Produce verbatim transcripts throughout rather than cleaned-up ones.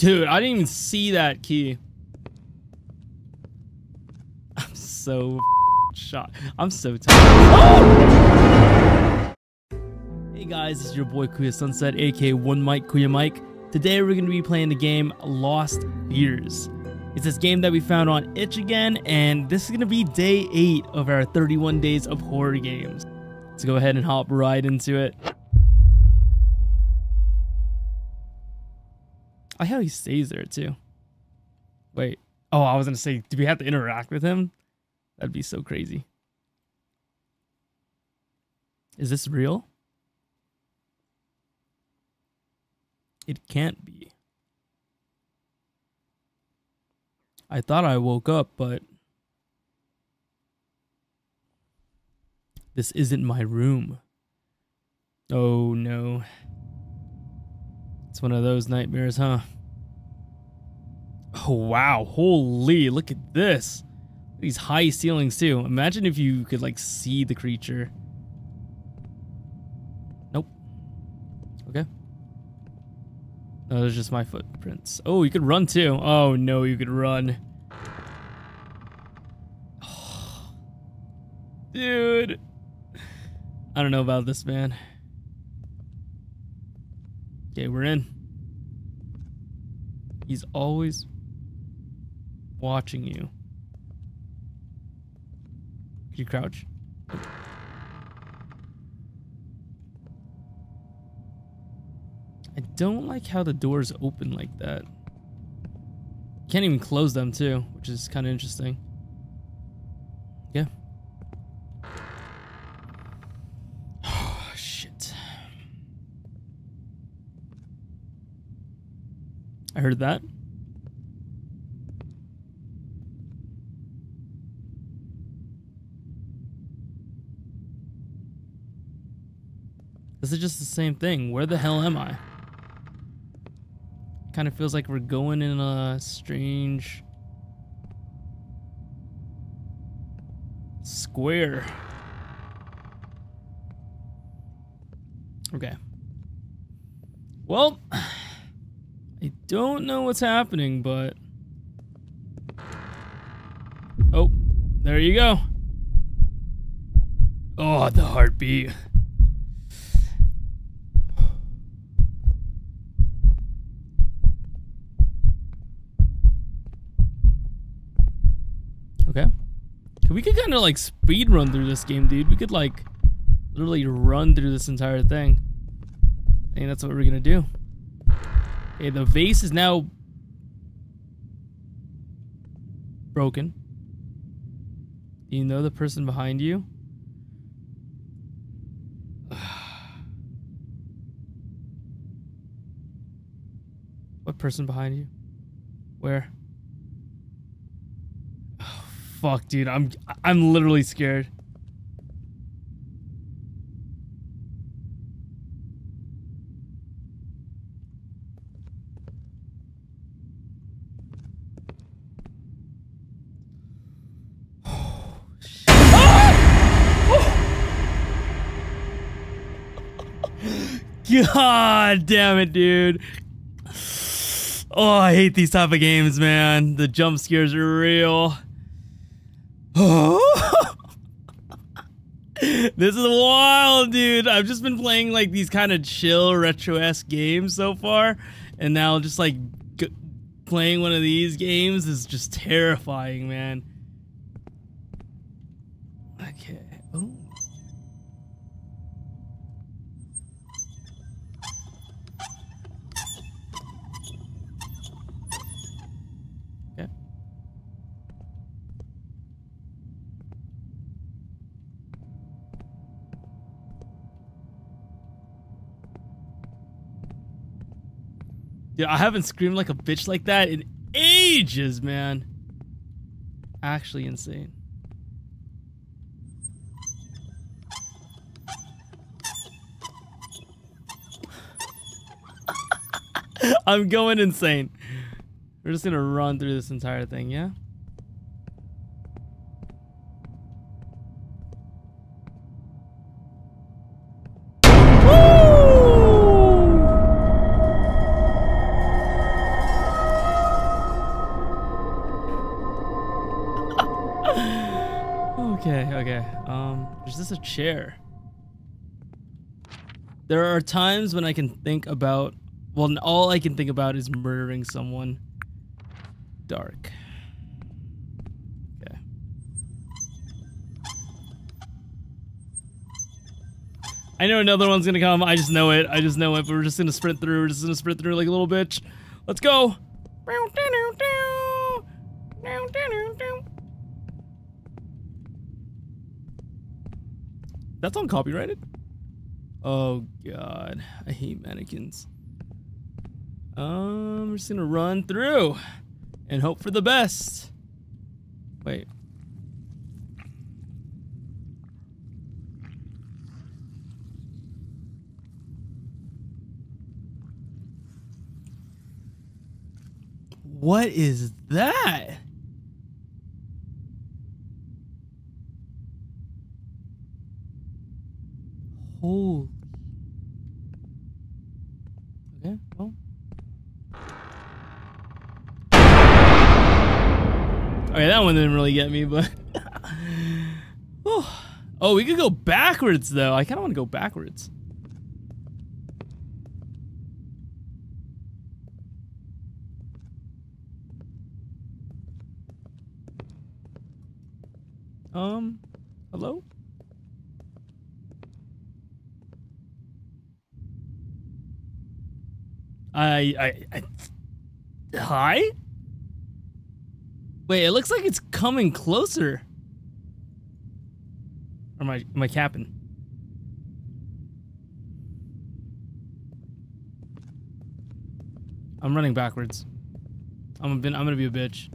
Dude, I didn't even see that key. I'm so shocked. I'm so tired. Oh! Hey guys, it's your boy Kuya Sunset, aka One Mike Kuya Mike. Today we're going to be playing the game Lost Years. It's this game that we found on Itch again, and this is going to be day eight of our thirty-one Days of Horror Games. Let's go ahead and hop right into it. I like how he stays there too. Wait. Oh, I was going to say, do we have to interact with him? That'd be so crazy. Is this real? It can't be. I thought I woke up, but this isn't my room. Oh no. It's one of those nightmares, huh? Oh, wow. Holy, look at this. These high ceilings, too. Imagine if you could, like, see the creature. Nope. Okay. No, there's just my footprints. Oh, you could run, too. Oh, no, you could run. Oh, dude. I don't know about this, man. Okay, we're in. He's always watching you. Could you crouch? I don't like how the doors open like that. Can't even close them too, which is kind of interesting. Yeah. I heard that. This is just the same thing. Where the hell am I? Kind of feels like we're going in a strange square. Okay. Well, I don't know what's happening, but... Oh, there you go. Oh, the heartbeat. Okay. We could kind of like speed run through this game, dude. We could like literally run through this entire thing. And that's what we're gonna do. Okay, the vase is now broken. You know the person behind you? What person behind you? Where? Oh, fuck, dude. I'm I'm literally scared. God damn it, dude. Oh, I hate these type of games, man. The jump scares are real. Oh. This is wild, dude. I've just been playing like these kind of chill retro-esque games so far, and now just like g playing one of these games is just terrifying, man. Okay. Oh. Dude, I haven't screamed like a bitch like that in ages, man. Actually insane. I'm going insane. We're just gonna run through this entire thing, yeah? Um, is this a chair? There are times when I can think about, well, all I can think about is murdering someone. Dark. Okay. I know another one's gonna come. I just know it. I just know it. But we're just gonna sprint through. We're just gonna sprint through like a little bitch. Let's go. That's uncopyrighted? Oh god, I hate mannequins. Um, we're just gonna run through and hope for the best. Wait. What is that? Oh. Okay, well. Alright, that one didn't really get me, but... oh. oh, we could go backwards, though. I kind of want to go backwards. Um, hello? I, I, I, hi? Wait, it looks like it's coming closer. Or am I, am I capping? I'm running backwards. I'm gonna, I'm gonna be a bitch.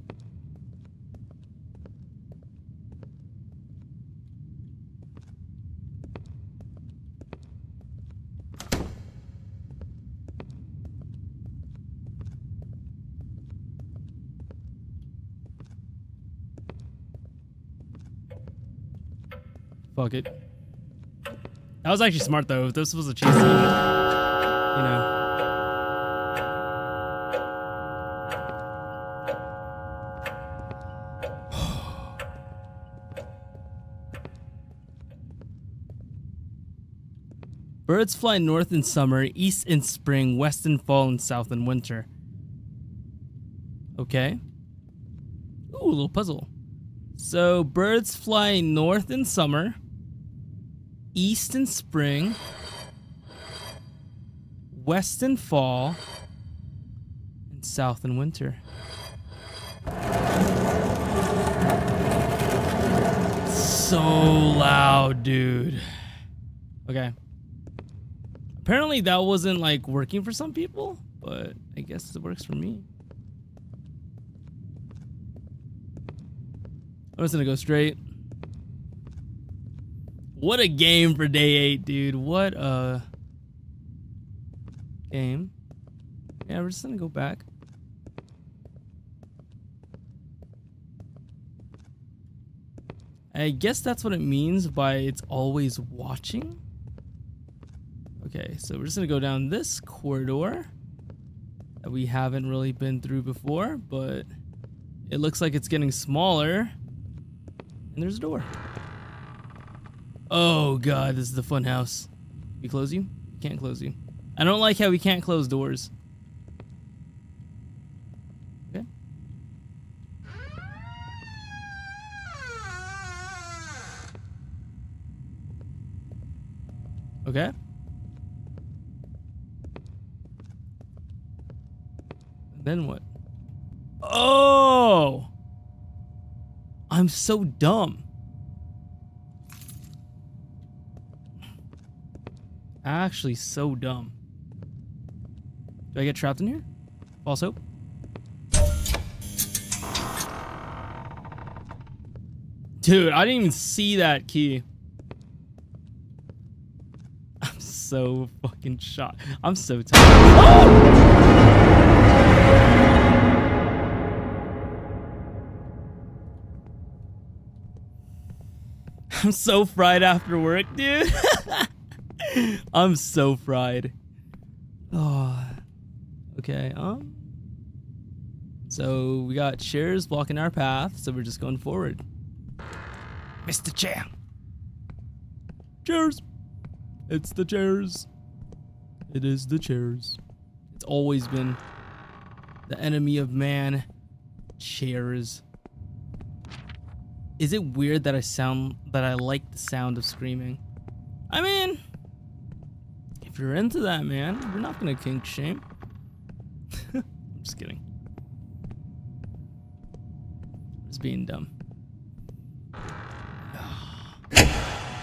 Fuck it. That was actually smart though. If this was a chase, you know. Birds fly north in summer, east in spring, west in fall, and south in winter. Okay. Ooh, a little puzzle. So birds fly north in summer. East in spring, west in fall, and south in winter. So loud, dude. Okay. Apparently that wasn't like working for some people, but I guess it works for me. I'm just gonna go straight. What a game for day eight, dude. What a game. Yeah, we're just gonna go back. I guess that's what it means by it's always watching. Okay, so we're just gonna go down this corridor that we haven't really been through before, but it looks like it's getting smaller. And there's a door. Oh god, this is the fun house. We close you? Can't close you. I don't like how we can't close doors. Okay. Okay. And then what? Oh! I'm so dumb. Actually so dumb. Do I get trapped in here? False hope. Dude, I didn't even see that key. I'm so fucking shot. I'm so tired. Oh! I'm so fried after work, dude. I'm so fried. Oh, okay. Um. So we got chairs blocking our path, so we're just going forward. Mister Chair, Chairs. It's the chairs. It is the chairs. It's always been the enemy of man. Chairs. Is it weird that I sound that I like the sound of screaming? I mean, if you're into that, man, you're not gonna kink shame. I'm just kidding. I'm just being dumb.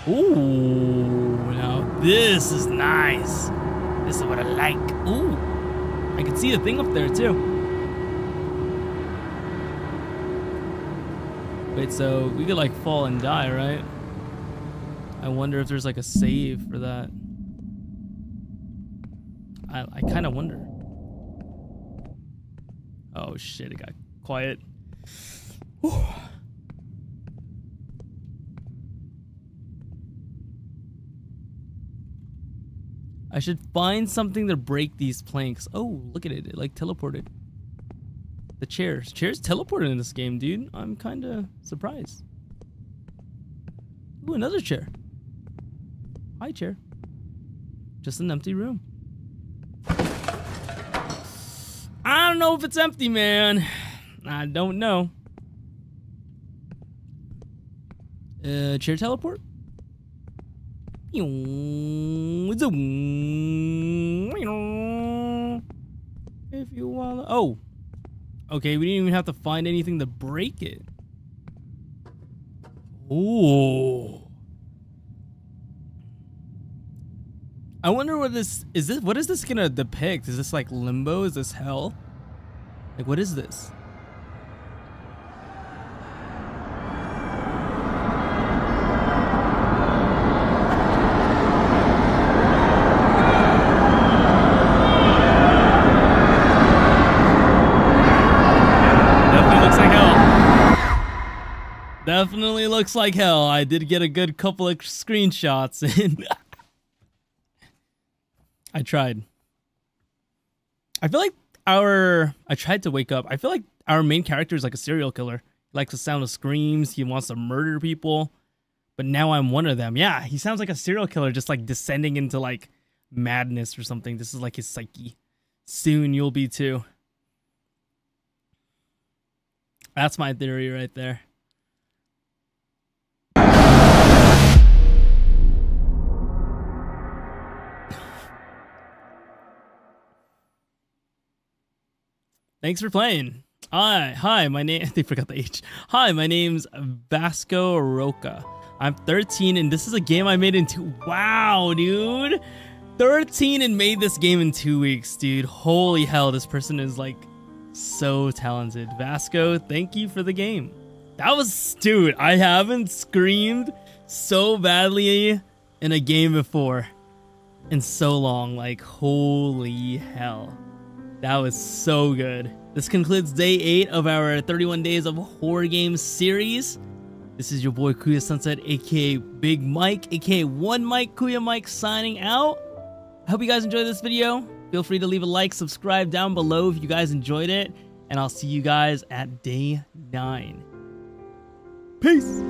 Ooh, now this is nice. This is what I like. Ooh, I can see a thing up there too. Wait, so we could like fall and die, right? I wonder if there's like a save for that. I, I kind of wonder. Oh shit, it got quiet. Whew. I should find something to break these planks. Oh, look at it. It like teleported. The chairs. Chairs teleported in this game, dude. I'm kind of surprised. Ooh, another chair. Hi, chair. Just an empty room. I don't know if it's empty, man. I don't know. Uh, chair teleport? If you wanna, oh, okay. We didn't even have to find anything to break it. Ooh. I wonder what this is. This what is this gonna depict? Is this like limbo? Is this hell? Like what is this? Definitely looks like hell. I did get a good couple of screenshots in. I tried. I feel like our... I tried to wake up. I feel like our main character is like a serial killer. He likes the sound of screams. He wants to murder people. But now I'm one of them. Yeah, he sounds like a serial killer just like descending into like madness or something. This is like his psyche. Soon you'll be too. That's my theory right there. Thanks for playing. Hi, hi, my name, they forgot the H. Hi, my name's Vasco Roca. I'm thirteen and this is a game I made in two, wow, dude. thirteen and made this game in two weeks, dude. Holy hell, this person is like so talented. Vasco, thank you for the game. That was, dude, I haven't screamed so badly in a game before in so long, like holy hell. That was so good. This concludes day eight of our thirty-one Days of Horror Games series. This is your boy Kuya Sunset, aka Big Mike, aka One Mike, Kuya Mike, signing out. I hope you guys enjoyed this video. Feel free to leave a like, subscribe down below if you guys enjoyed it, and I'll see you guys at day nine. Peace!